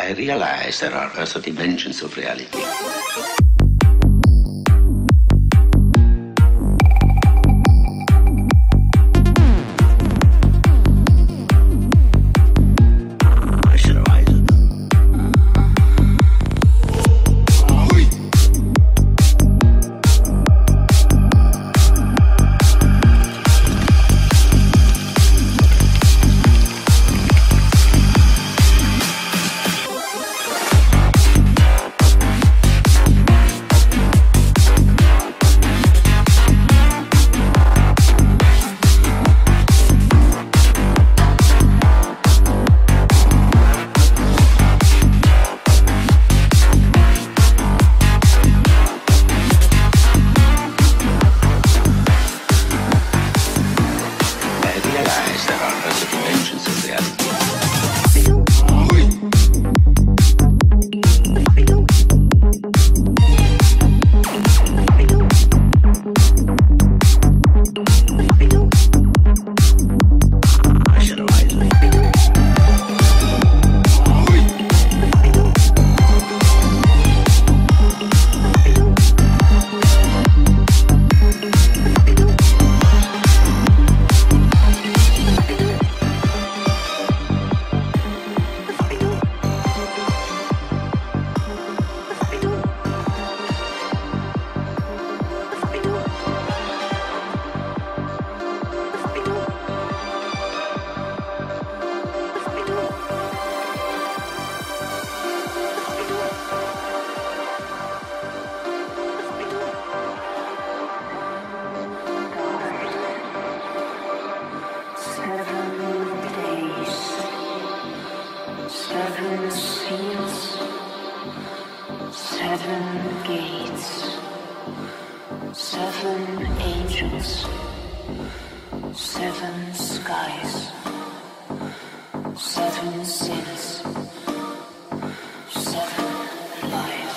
I realize there are other dimensions of reality. winds, seven skies, seven sins, seven lives.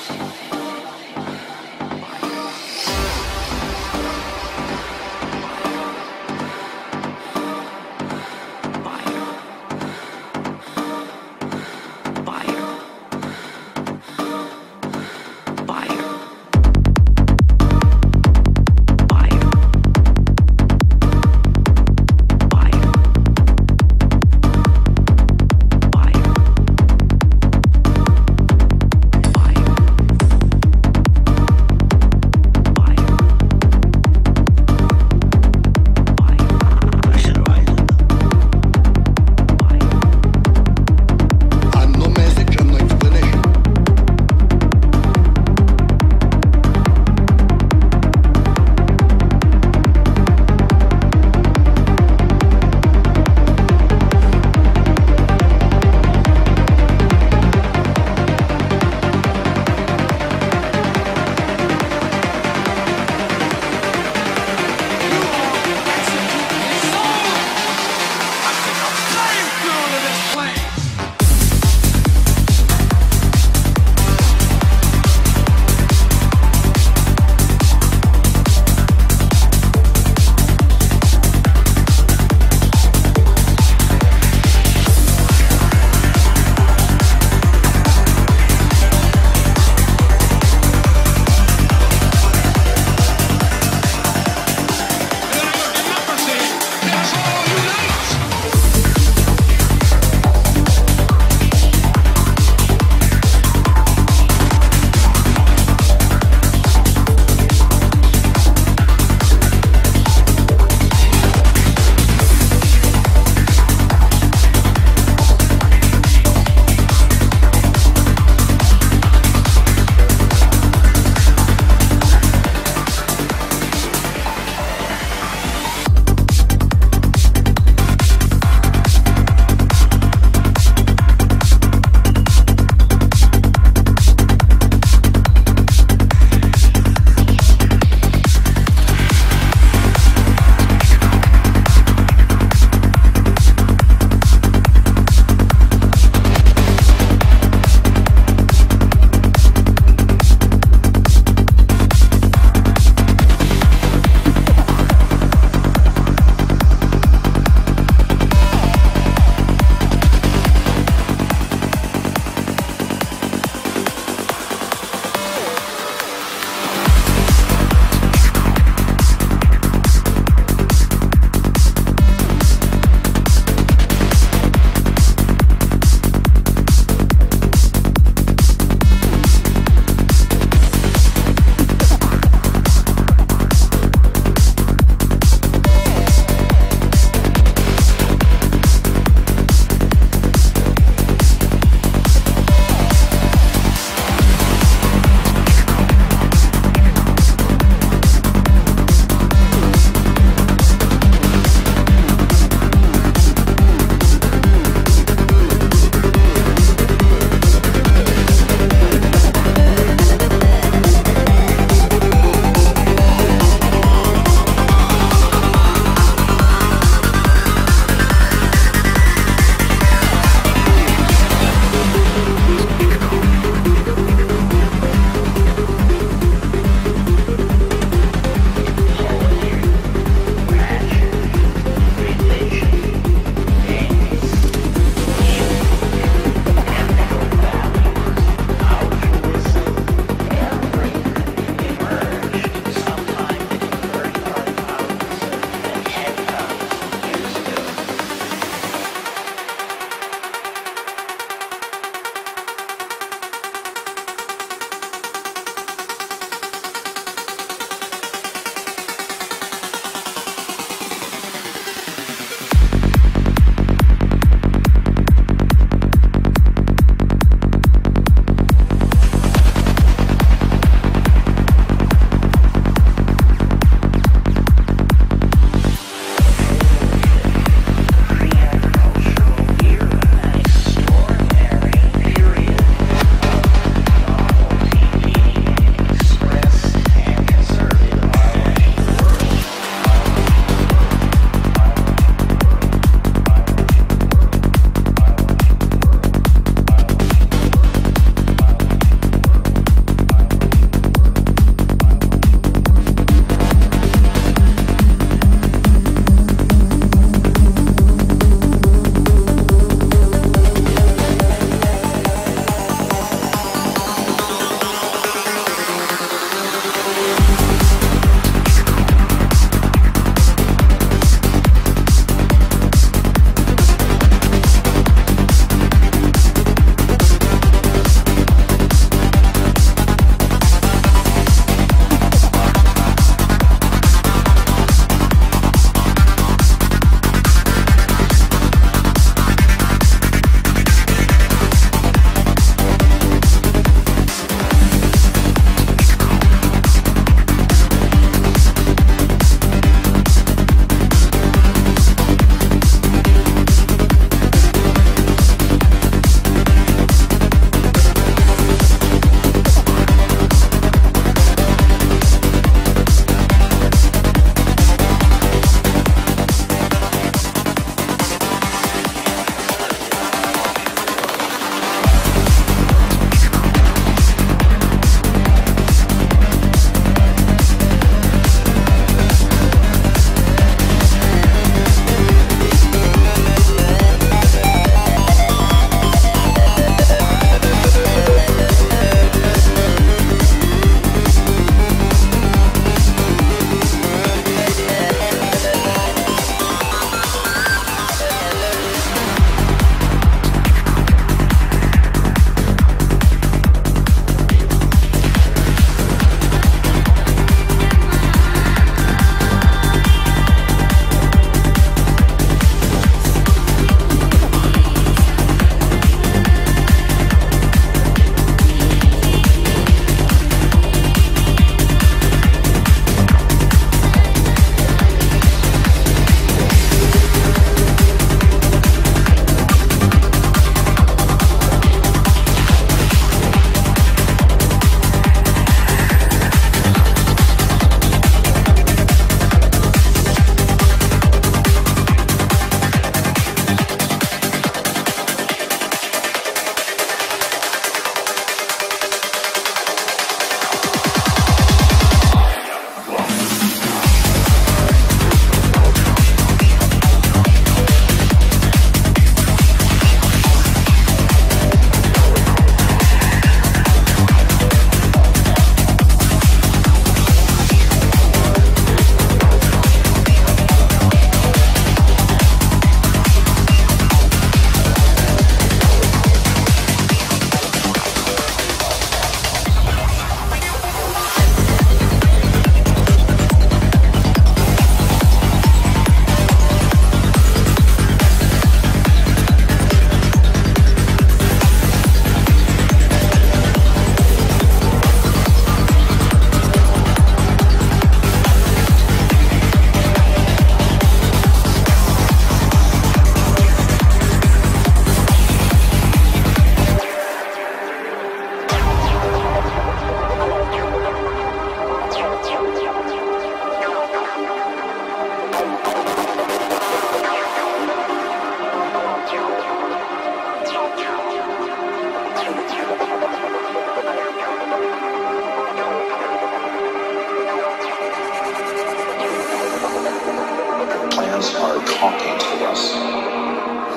minds are talking to us.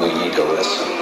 We need to listen.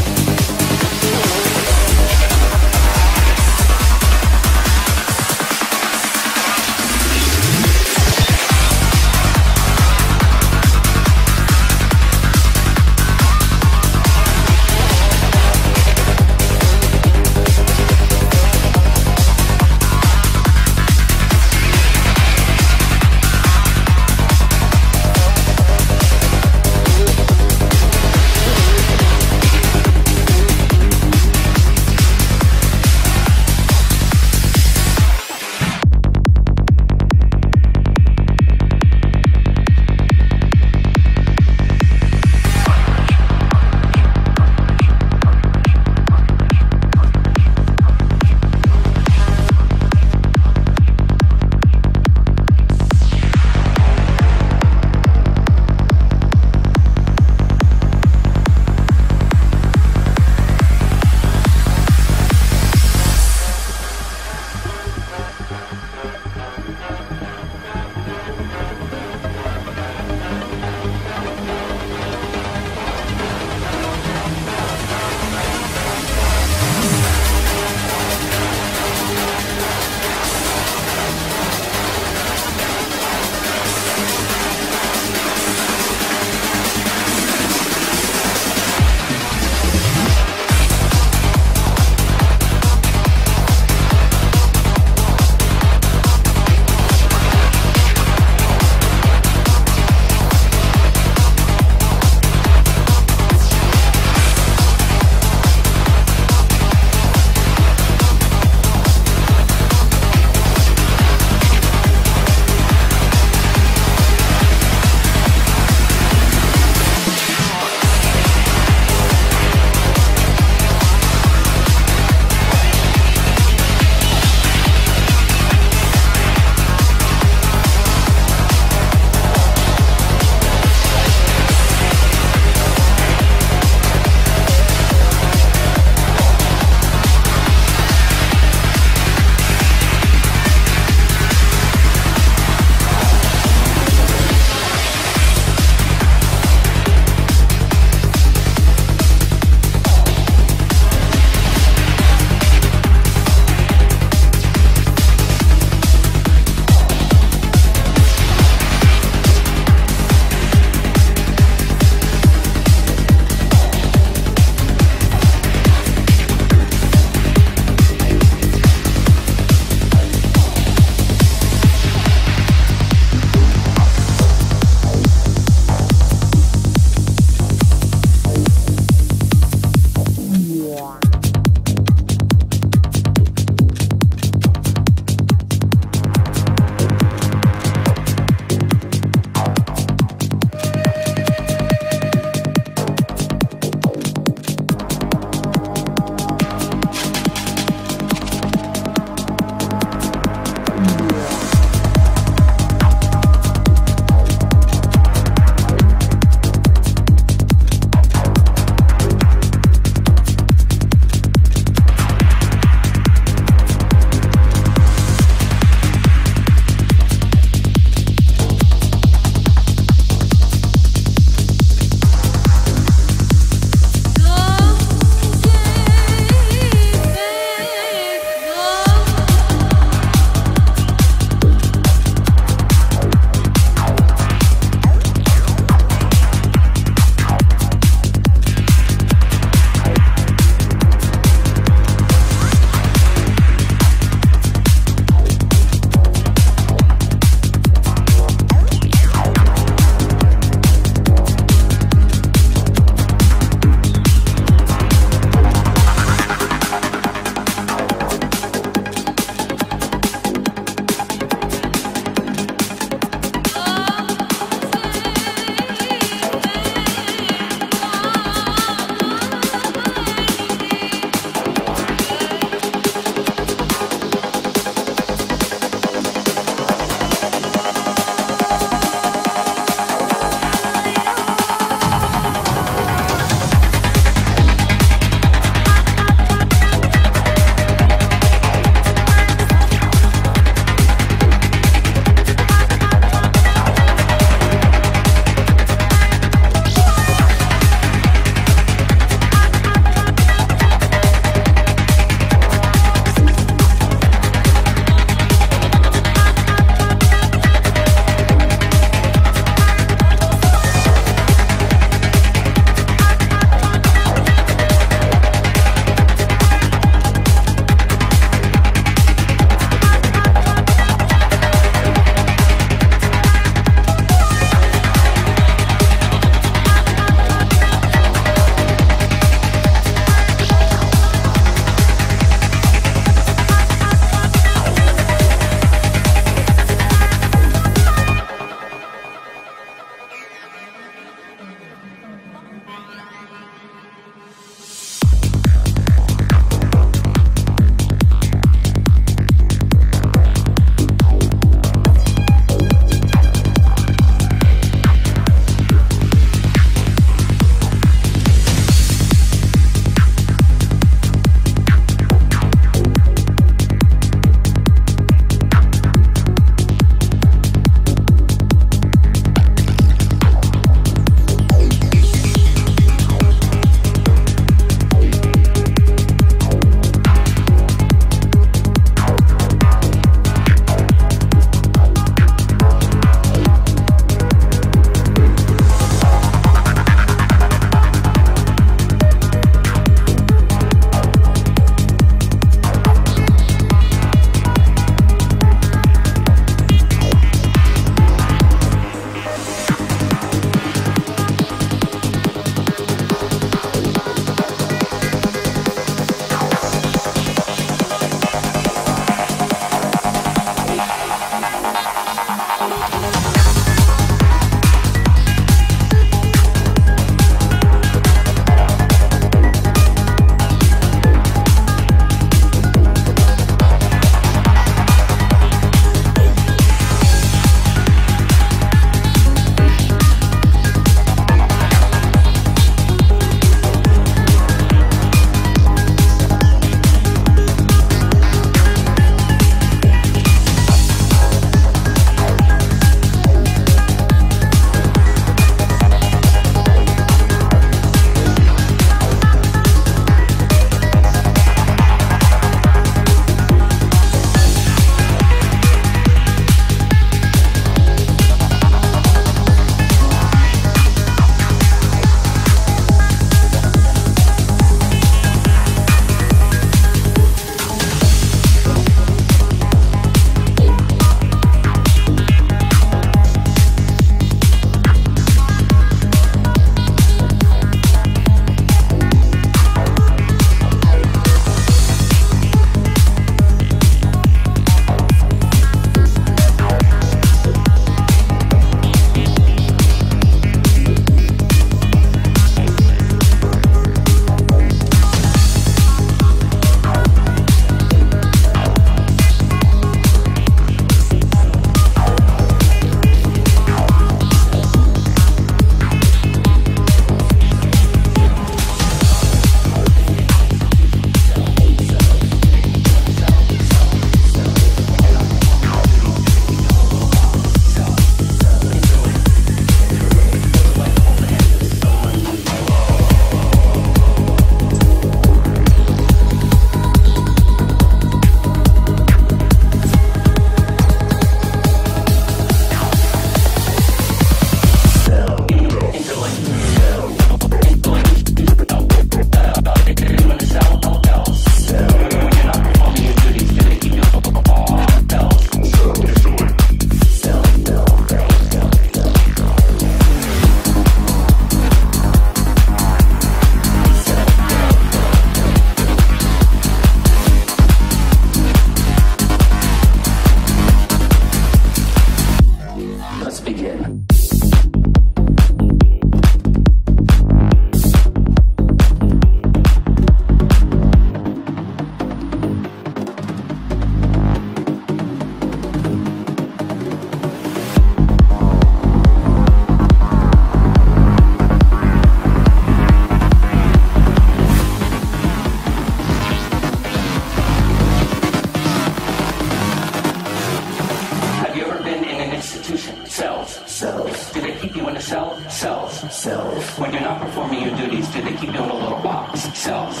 think you build a little box cells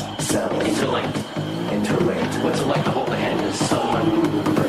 interlinked. What's it like to hold the hand of someone?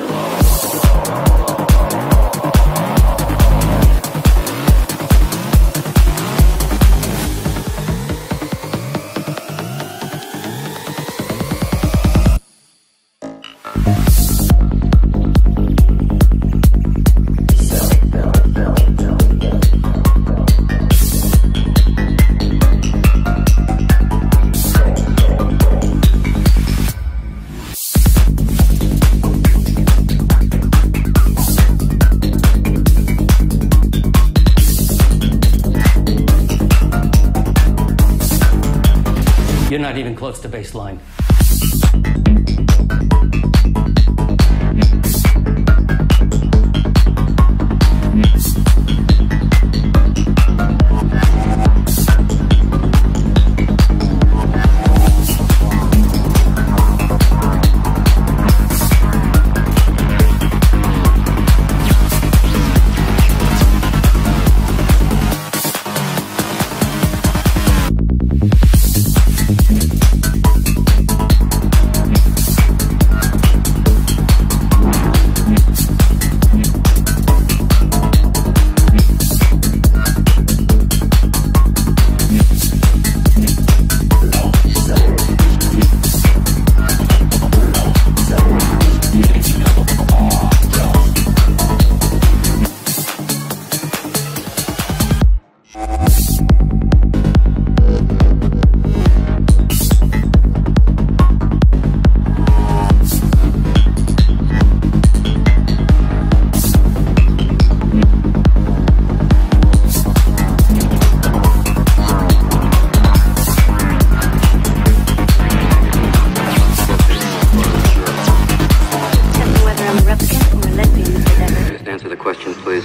You're not even close to baseline. Answer the question, please.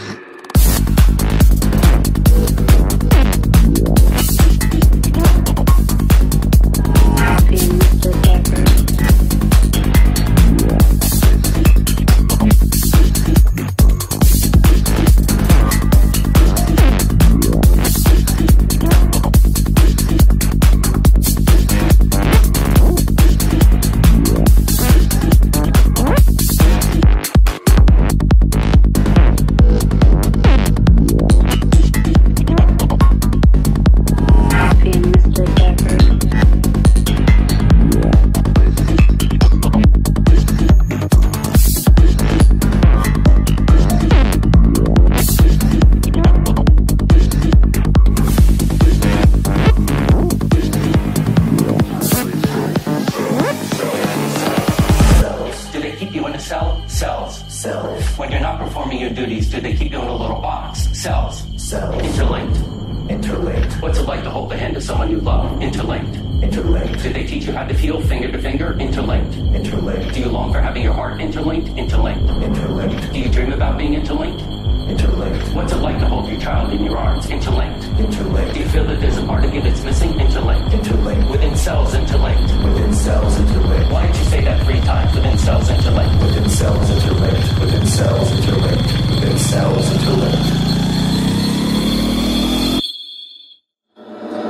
Cells. When you're not performing your duties, do they keep you in a little box? Cells. Interlinked. What's it like to hold the hand of someone you love? Interlinked. Do they teach you how to feel finger to finger? Interlinked. Do you long for having your heart interlinked? Interlinked. Do you dream about being interlinked? Interlinked. What's it like to hold your child in your arms? Interlinked. Do you feel that there's a part of you that's missing? Interlinked. Within cells, interlinked. Why did you say that 3 times? Within cells, interlinked.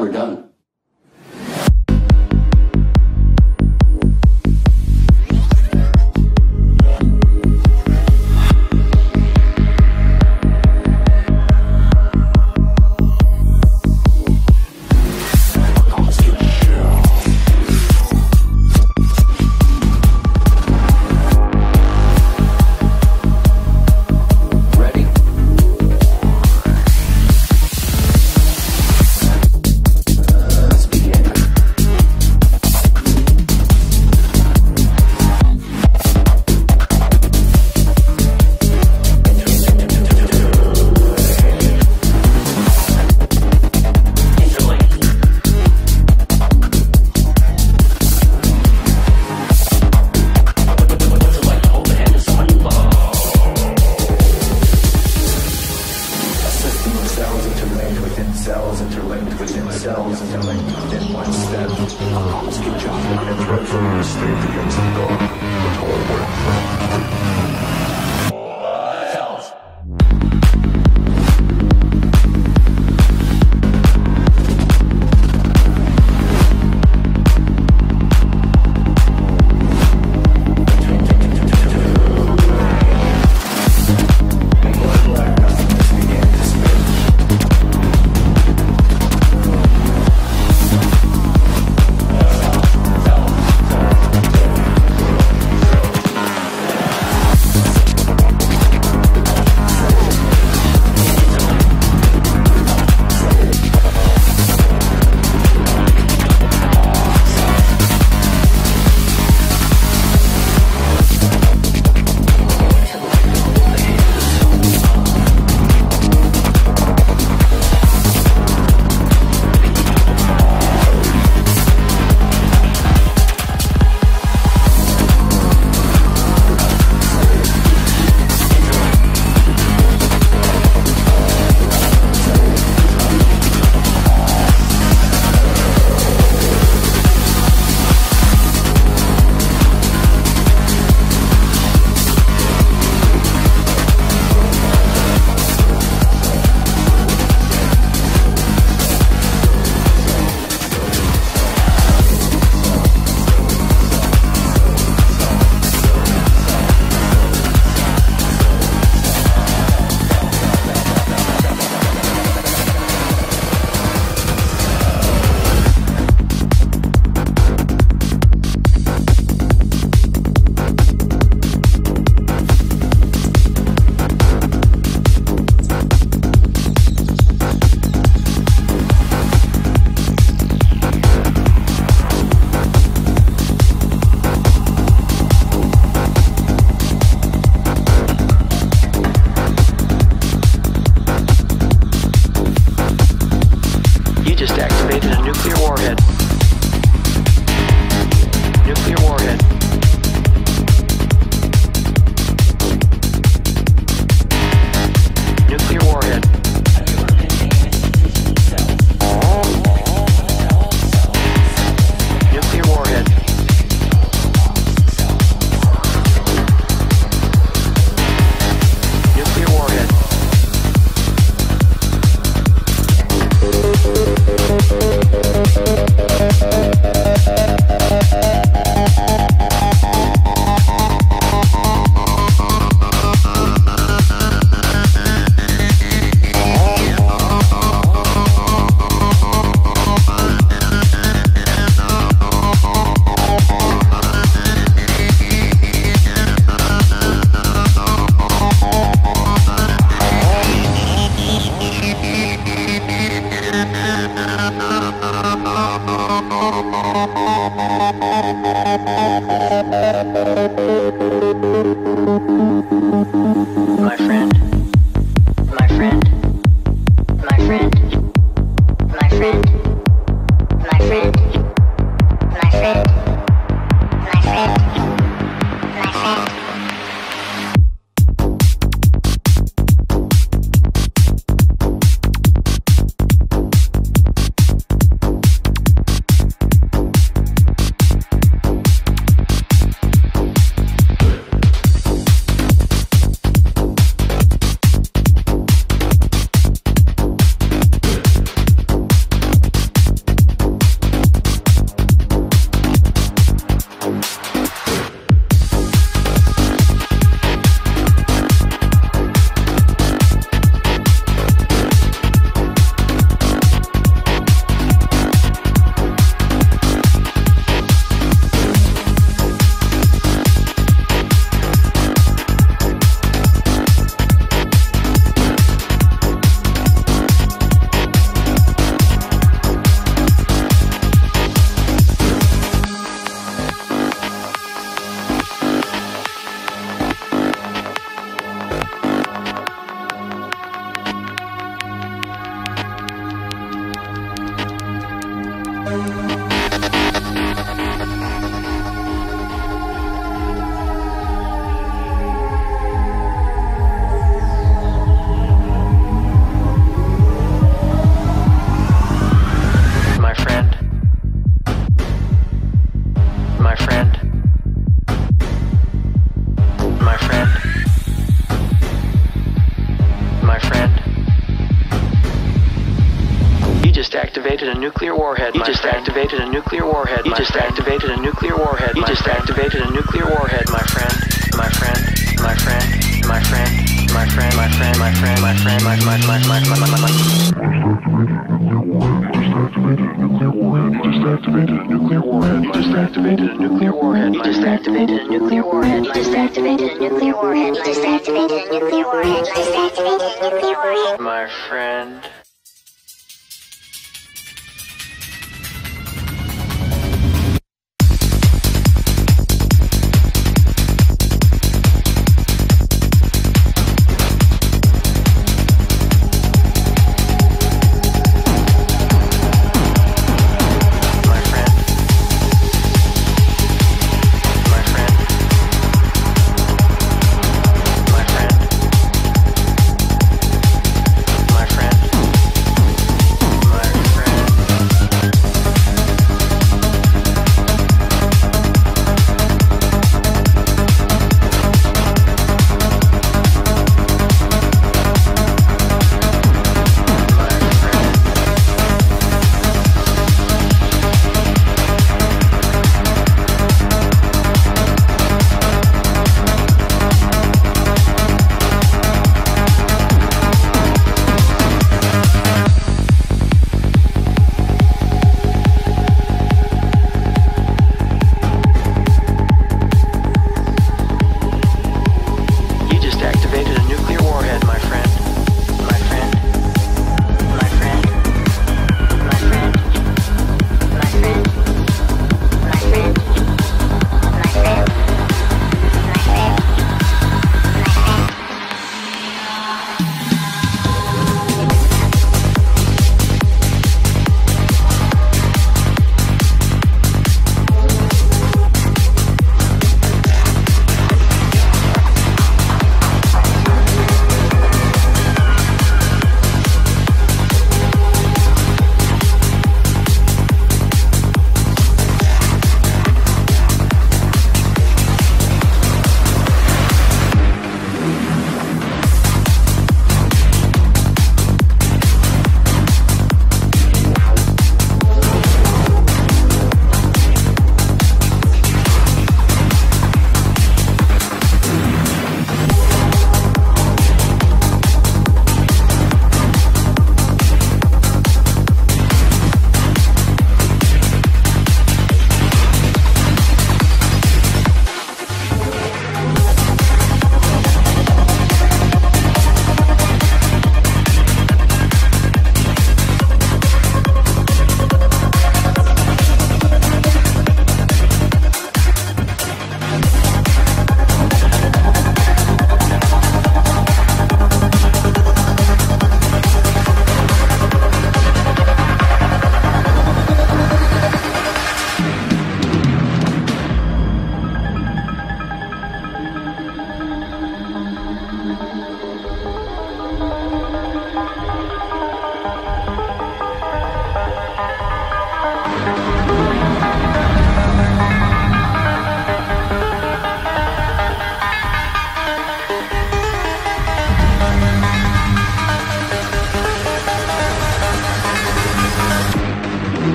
We're done. Within one step, our homes get jumbled and threat from your state begins to go. The whole world. Cells.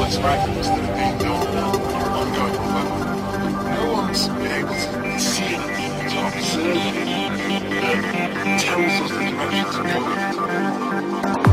what's right and what's not being done on an ongoing level. No one's been able to see anything, to observe anything that tells us the direction to go.